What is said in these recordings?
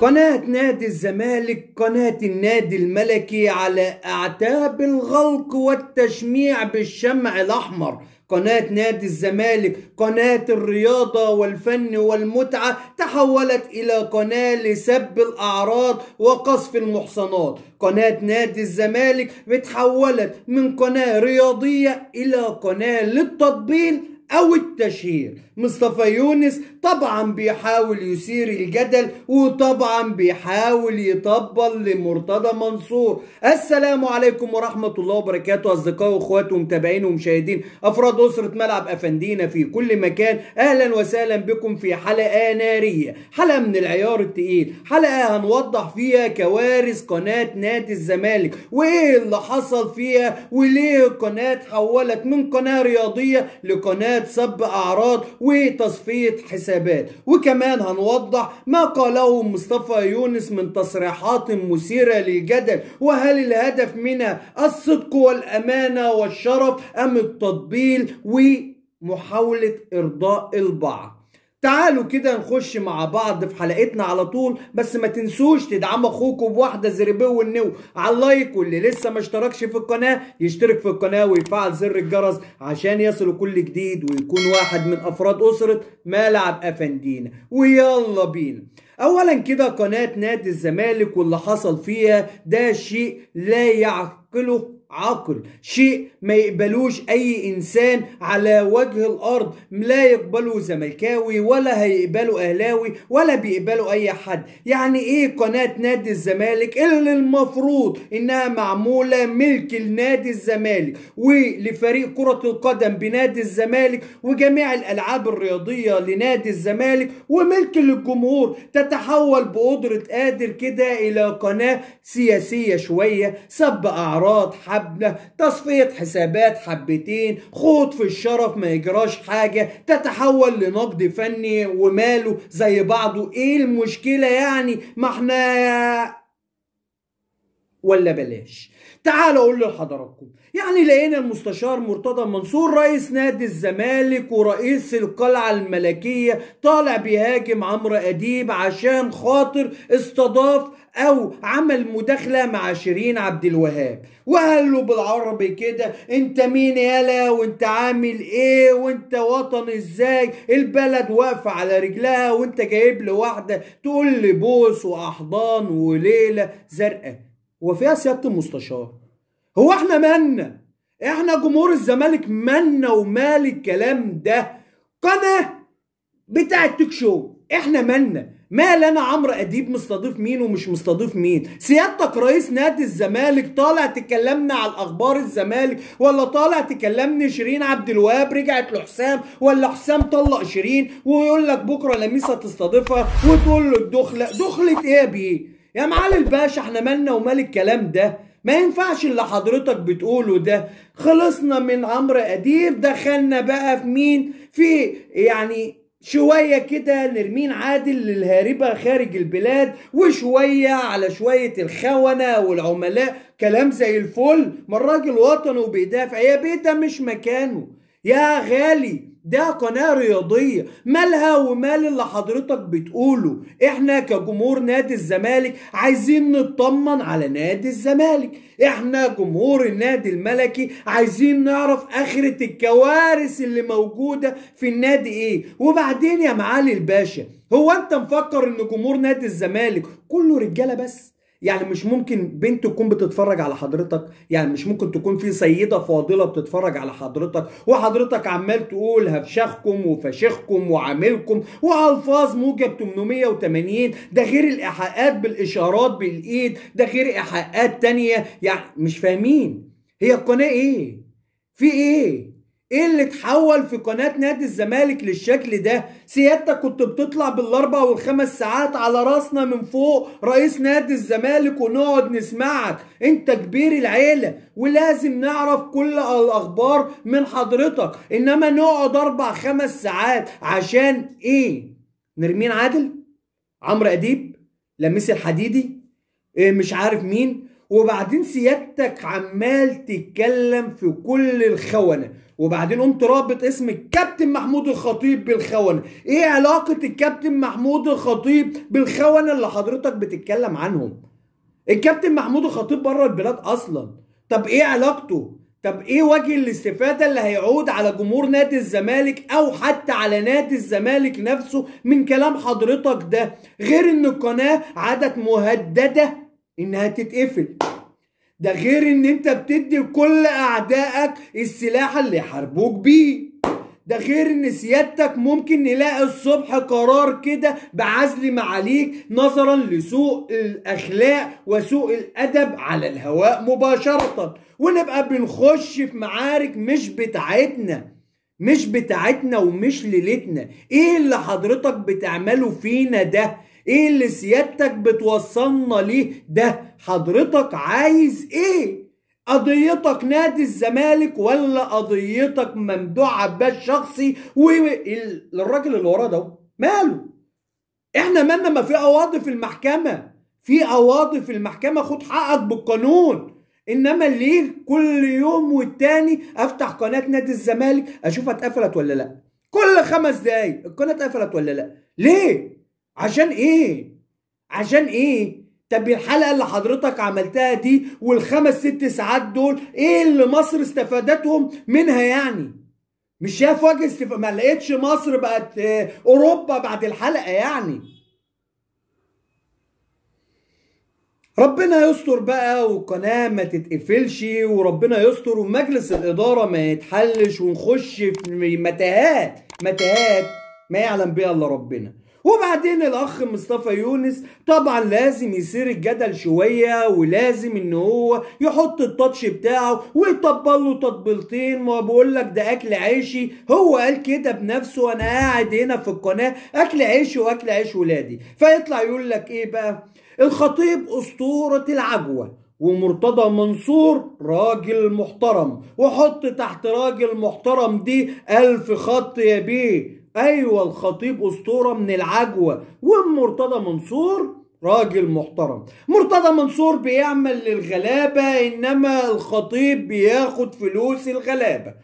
قناة نادي الزمالك قناة النادي الملكي على أعتاب الغلق والتشميع بالشمع الأحمر. قناة نادي الزمالك قناة الرياضة والفن والمتعة تحولت إلى قناة لسب الأعراض وقصف المحصنات. قناة نادي الزمالك اتحولت من قناة رياضية إلى قناة للتطبيل أو التشهير. مصطفى يونس طبعا بيحاول يثير الجدل وطبعا بيحاول يطبل لمرتضى منصور. السلام عليكم ورحمة الله وبركاته أصدقائي وإخواتي ومتابعين ومشاهدين أفراد أسرة ملعب افندينا في كل مكان، أهلا وسهلا بكم في حلقة نارية، حلقة من العيار التقيل، حلقة هنوضح فيها كوارث قناة نادي الزمالك وإيه اللي حصل فيها وليه القناة تحولت من قناة رياضية لقناة سب أعراض وتصفية حسابات، وكمان هنوضح ما قاله مصطفى يونس من تصريحات مثيرة للجدل، وهل الهدف منها الصدق والأمانة والشرف أم التطبيل ومحاولة إرضاء البعض. تعالوا كده نخش مع بعض في حلقتنا على طول، بس ما تنسوش تدعموا اخوكم بواحده زربو والنو على اللايك، واللي لسه ما اشتركش في القناه يشترك في القناه ويفعل زر الجرس عشان يصلوا كل جديد ويكون واحد من افراد اسره ملعب افندينا. ويلا بينا. اولا كده قناه نادي الزمالك واللي حصل فيها ده شيء لا يعقله عقل، شيء ما يقبلوش اي انسان على وجه الارض، لا يقبله زملكاوي ولا هيقبله اهلاوي ولا بيقبله اي حد. يعني ايه قناة نادي الزمالك اللي المفروض انها معمولة ملك لنادي الزمالك ولفريق كرة القدم بنادي الزمالك وجميع الالعاب الرياضية لنادي الزمالك وملك للجمهور، تتحول بقدرة قادر كده الى قناة سياسية شوية، سب اعراض حبلة، تصفية حسابات حبتين، خوض في الشرف ما يجراش حاجة، تتحول لنقد فني وماله زي بعضه. ايه المشكلة يعني؟ ما احنا ولا بلاش. تعالوا اقول لحضراتكم، يعني لقينا المستشار مرتضى منصور رئيس نادي الزمالك ورئيس القلعه الملكيه طالع بيهاجم عمرو اديب عشان خاطر استضاف او عمل مداخله مع شيرين عبد الوهاب، وقال له بالعربي كده: انت مين يالا وانت عامل ايه وانت وطن ازاي؟ البلد واقفه على رجلها وانت جايب لي واحده تقول لي بوس واحضان وليله زرقاء. وفيها سيادة المستشار، هو احنا مالنا؟ احنا جمهور الزمالك مالنا ومال الكلام ده؟ قناة بتاعت توك شو، احنا مالنا؟ مال انا عمرو اديب مستضيف مين ومش مستضيف مين؟ سيادتك رئيس نادي الزمالك طالع تكلمنا على اخبار الزمالك، ولا طالع تكلمني شيرين عبد الوهاب رجعت لحسام، ولا حسام طلق شيرين ويقول لك بكره لميس هتستضيفها وتقول له الدخله، دخله ايه بيه؟ يا معالي الباشا احنا مالنا ومال الكلام ده؟ ما ينفعش اللي حضرتك بتقوله ده. خلصنا من عمرو اديب، دخلنا بقى في مين؟ في يعني شوية كده نرمين عادل للهاربة خارج البلاد، وشوية على شوية الخونة والعملاء، كلام زي الفل. ما الراجل وطنه وبيدافع، يا بيه ده مش مكانه يا غالي، ده قناة رياضية، مالها ومال اللي حضرتك بتقوله؟ احنا كجمهور نادي الزمالك عايزين نطمن على نادي الزمالك، احنا جمهور النادي الملكي عايزين نعرف اخرة الكوارث اللي موجودة في النادي ايه. وبعدين يا معالي الباشا، هو انت مفكر ان جمهور نادي الزمالك كله رجالة بس؟ يعني مش ممكن بنت تكون بتتفرج على حضرتك؟ يعني مش ممكن تكون في سيدة فاضلة بتتفرج على حضرتك وحضرتك عمال تقول هفشخكم وفشخكم وعاملكم والفاظ موجب 880، ده غير الايحاءات بالاشارات بالايد، ده غير ايحاءات تانية. يعني مش فاهمين هي القناة ايه؟ في ايه؟ ايه اللي اتحول في قناة نادي الزمالك للشكل ده؟ سيادتك كنت بتطلع بالاربع والخمس ساعات على راسنا من فوق رئيس نادي الزمالك ونقعد نسمعك، انت كبير العيلة ولازم نعرف كل الاخبار من حضرتك، انما نقعد اربع خمس ساعات عشان ايه؟ نرمين عادل؟ عمرو اديب؟ لميس الحديدي؟ إيه مش عارف مين؟ وبعدين سيادتك عمال تتكلم في كل الخونه، وبعدين قمت رابط اسم الكابتن محمود الخطيب بالخونه. ايه علاقه الكابتن محمود الخطيب بالخونه اللي حضرتك بتتكلم عنهم؟ الكابتن محمود الخطيب بره البلاد اصلا، طب ايه علاقته؟ طب ايه وجه الاستفاده اللي هيعود على جمهور نادي الزمالك او حتى على نادي الزمالك نفسه من كلام حضرتك ده؟ غير ان القناه عادت مهدده انها تتقفل، ده غير ان انت بتدي لكل اعدائك السلاح اللي يحاربوك بيه، ده غير ان سيادتك ممكن نلاقي الصبح قرار كده بعزل معاليك نظرا لسوء الاخلاق وسوء الادب على الهواء مباشره، ونبقى بنخش في معارك مش بتاعتنا ومش ليلتنا. ايه اللي حضرتك بتعمله فينا ده؟ ايه اللي سيادتك بتوصلنا ليه ده؟ حضرتك عايز ايه؟ قضيتك نادي الزمالك ولا قضيتك ممدوح عباس شخصي والراجل اللي وراه ده؟ ماله؟ احنا مالنا؟ ما في قواضي في المحكمة، في قواضي في المحكمة، خد حقك بالقانون. انما ليه كل يوم والتاني افتح قناة نادي الزمالك اشوفها اتقفلت ولا لا؟ كل 5 دقايق القناة اتقفلت ولا لا؟ ليه؟ عشان ايه؟ عشان ايه؟ طب الحلقة اللي حضرتك عملتها دي وال5 6 ساعات دول ايه اللي مصر استفادتهم منها يعني؟ مش شايف وجه ما لقيتش مصر بقت اوروبا بعد الحلقة يعني. ربنا يستر بقى والقناة ما تتقفلش، وربنا يستر ومجلس الإدارة ما يتحلش ونخش في متاهات ما يعلم بها الا ربنا. وبعدين الاخ مصطفى يونس طبعا لازم يثير الجدل شويه، ولازم ان هو يحط التاتش بتاعه ويطبل له تطبيلتين. ما بقول لك ده اكل عيشي، هو قال كده بنفسه، انا قاعد هنا في القناه اكل عيشي واكل عيش ولادي. فيطلع يقول لك ايه بقى؟ الخطيب اسطوره العجوه، ومرتضى منصور راجل محترم، وحط تحت راجل محترم دي 1000 خط يا بيه. ايوه الخطيب اسطوره من العجوه، ومرتضى منصور راجل محترم. مرتضى منصور بيعمل للغلابه، انما الخطيب بياخد فلوس الغلابه.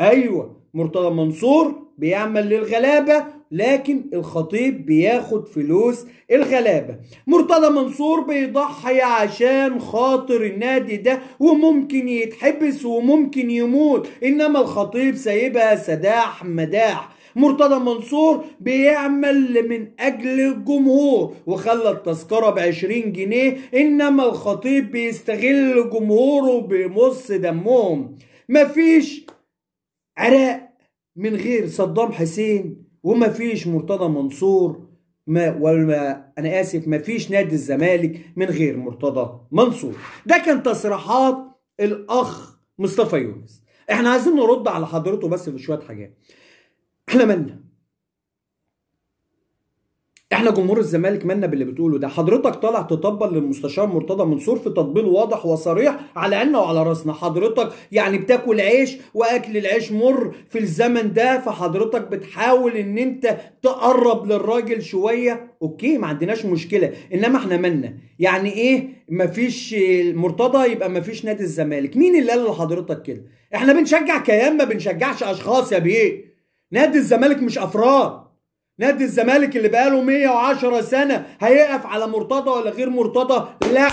ايوه مرتضى منصور بيعمل للغلابه، لكن الخطيب بياخد فلوس الغلابه. مرتضى منصور بيضحي عشان خاطر النادي ده، وممكن يتحبس وممكن يموت، انما الخطيب سايبها سداح مداح. مرتضى منصور بيعمل من اجل الجمهور، وخلى التذكره ب20 جنيه، انما الخطيب بيستغل جمهوره بمص دمهم. مفيش عراق من غير صدام حسين، ومفيش مرتضى منصور، انا اسف، مفيش نادي الزمالك من غير مرتضى منصور. ده كان تصريحات الاخ مصطفى يونس. احنا عايزين نرد على حضرته بس في شويه حاجات. احنا مالنا؟ احنا جمهور الزمالك مالنا باللي بتقوله ده؟ حضرتك طالع تطبل للمستشار مرتضى منصور في تطبيل واضح وصريح على عيننا وعلى راسنا. حضرتك يعني بتاكل عيش، واكل العيش مر في الزمن ده، فحضرتك بتحاول ان انت تقرب للراجل شويه. اوكي ما عندناش مشكله، انما احنا مالنا؟ يعني ايه مفيش مرتضى يبقى مفيش نادي الزمالك؟ مين اللي قال لحضرتك كده؟ احنا بنشجع كيان، ما بنشجعش اشخاص يا بيه. نادي الزمالك مش افراد. نادي الزمالك اللي بقاله 110 سنه هيقف على مرتضى ولا غير مرتضى؟ لا،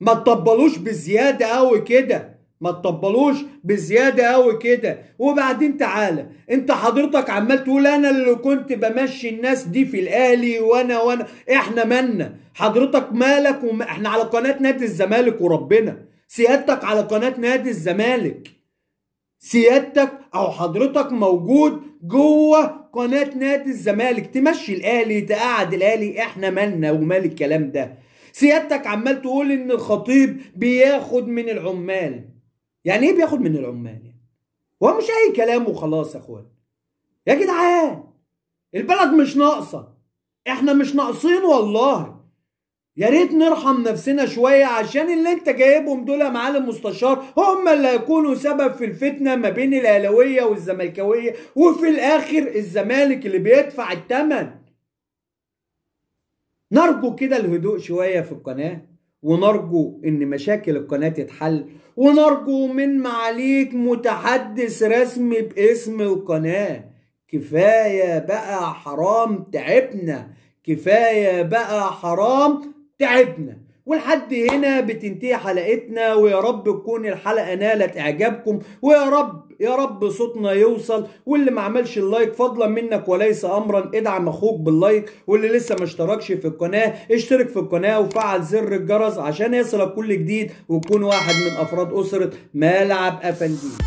ما تطبلوش بزياده قوي كده، ما تطبلوش بزياده قوي كده. وبعدين تعالى انت حضرتك عمال تقول انا اللي كنت بمشي الناس دي في الاهلي وانا احنا مالنا؟ حضرتك مالك احنا على قناه نادي الزمالك، وربنا سيادتك على قناه نادي الزمالك. سيادتك او حضرتك موجود جوه قناه نادي الزمالك، تمشي الاهلي، تقعد الاهلي، احنا مالنا ومال الكلام ده؟ سيادتك عمال تقول ان الخطيب بياخد من العمال. يعني ايه بياخد من العمال؟ هو مش اي كلام وخلاص يا اخوان. يا جدعان البلد مش ناقصه، احنا مش ناقصين والله. يا ريت نرحم نفسنا شويه، عشان اللي انت جايبهم دول يا معالي مستشار هم اللي هيكونوا سبب في الفتنه ما بين الاهلاويه والزملكاويه، وفي الاخر الزمالك اللي بيدفع الثمن. نرجو كده الهدوء شويه في القناه، ونرجو ان مشاكل القناة تتحل، ونرجو من معاليك متحدث رسمي باسم القناة. كفاية بقى حرام تعبنا، كفاية بقى حرام تعبنا. ولحد هنا بتنتهي حلقتنا، ويا رب تكون الحلقة نالت اعجابكم، ويا رب يا رب صوتنا يوصل، واللي ما عملش اللايك فضلا منك وليس امرا ادعم اخوك باللايك، واللي لسه ما اشتركش في القناة اشترك في القناة وفعل زر الجرس عشان يصلك كل جديد وتكون واحد من افراد اسرة ملعب افندينا.